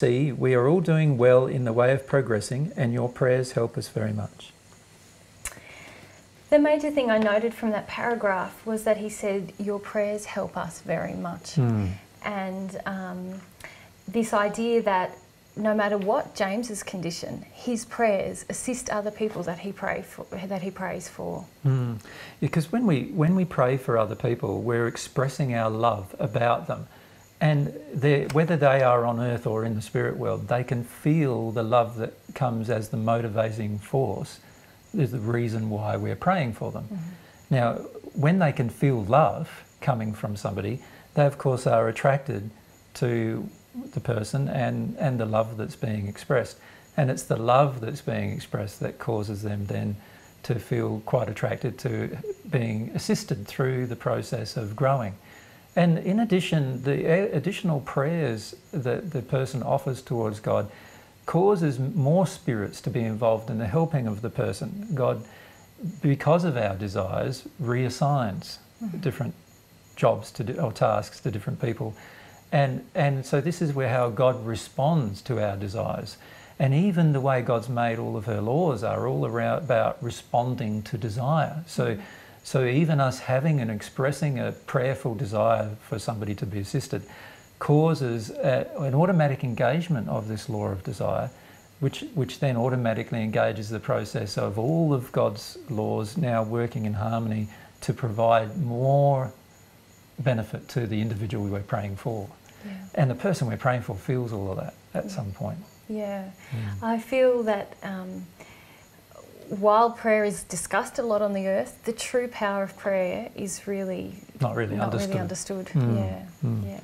See, we are all doing well in the way of progressing, and your prayers help us very much. The major thing I noted from that paragraph was that he said, your prayers help us very much. Mm. And this idea that no matter what James's condition, his prayers assist other people that he prays for. Mm. Because when we pray for other people, we're expressing our love about them. And whether they are on earth or in the spirit world, they can feel the love that comes as the motivating force, is the reason why we're praying for them. Mm-hmm. Now, when they can feel love coming from somebody, they of course are attracted to the person and the love that's being expressed. And it's the love that's being expressed that causes them then to feel quite attracted to being assisted through the process of growing. And in addition, the additional prayers that the person offers towards God causes more spirits to be involved in the helping of the person. God, because of our desires, reassigns mm-hmm. different jobs to do, or tasks to different people. And so this is where how God responds to our desires. And even the way God's made all of her laws are all around about responding to desire. So even us having and expressing a prayerful desire for somebody to be assisted causes an automatic engagement of this law of desire, which then automatically engages the process of all of God's laws now working in harmony to provide more benefit to the individual we're praying for. Yeah. And the person we're praying for feels all of that at some point. Yeah. Mm. I feel that while prayer is discussed a lot on the earth, the true power of prayer is really not really understood. Mm. Yeah. Mm. Yeah.